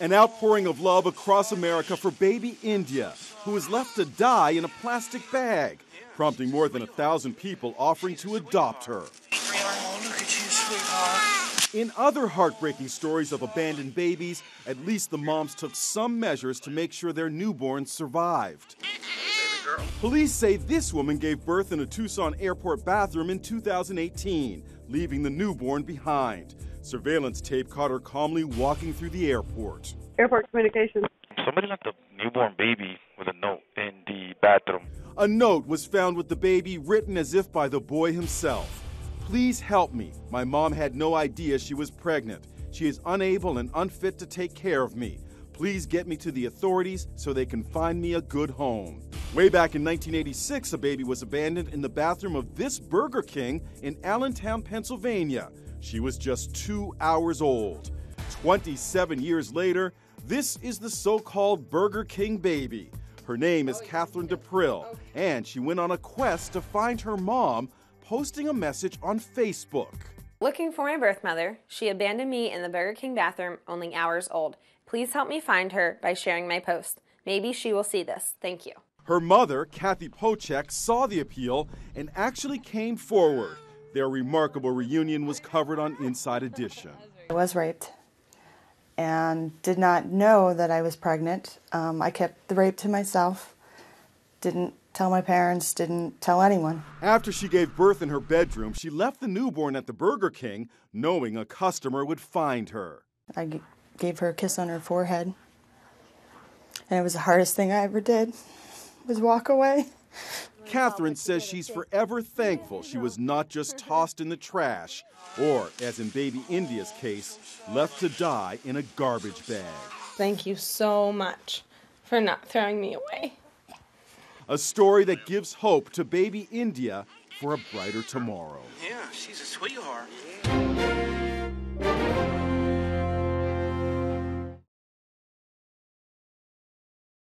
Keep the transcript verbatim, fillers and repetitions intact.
An outpouring of love across America for Baby India, who is left to die in a plastic bag, prompting more than a thousand people offering to adopt her. In other heartbreaking stories of abandoned babies, at least the moms took some measures to make sure their newborns survived. Police say this woman gave birth in a Tucson airport bathroom in two thousand eighteen, leaving the newborn behind. Surveillance tape caught her calmly walking through the airport. Airport communications. Somebody left a newborn baby with a note in the bathroom. A note was found with the baby, written as if by the boy himself. "Please help me. My mom had no idea she was pregnant. She is unable and unfit to take care of me. Please get me to the authorities so they can find me a good home." Way back in nineteen eighty-six, a baby was abandoned in the bathroom of this Burger King in Allentown, Pennsylvania. She was just two hours old. twenty-seven years later, this is the so-called Burger King baby. Her name is Katherine DePrill, and she went on a quest to find her mom, posting a message on Facebook. "Looking for my birth mother. She abandoned me in the Burger King bathroom, only hours old. Please help me find her by sharing my post. Maybe she will see this. Thank you." Her mother, Kathy Pocheck, saw the appeal and actually came forward. Their remarkable reunion was covered on Inside Edition. "I was raped and did not know that I was pregnant. Um, I kept the rape to myself, didn't tell my parents, didn't tell anyone." After she gave birth in her bedroom, she left the newborn at the Burger King, knowing a customer would find her. I g- gave her a kiss on her forehead, and it was the hardest thing I ever did. Was walk away. Katherine says she's forever thankful she was not just tossed in the trash, or, as in Baby India's case, left to die in a garbage bag. "Thank you so much for not throwing me away." A story that gives hope to Baby India for a brighter tomorrow. Yeah, she's a sweetheart.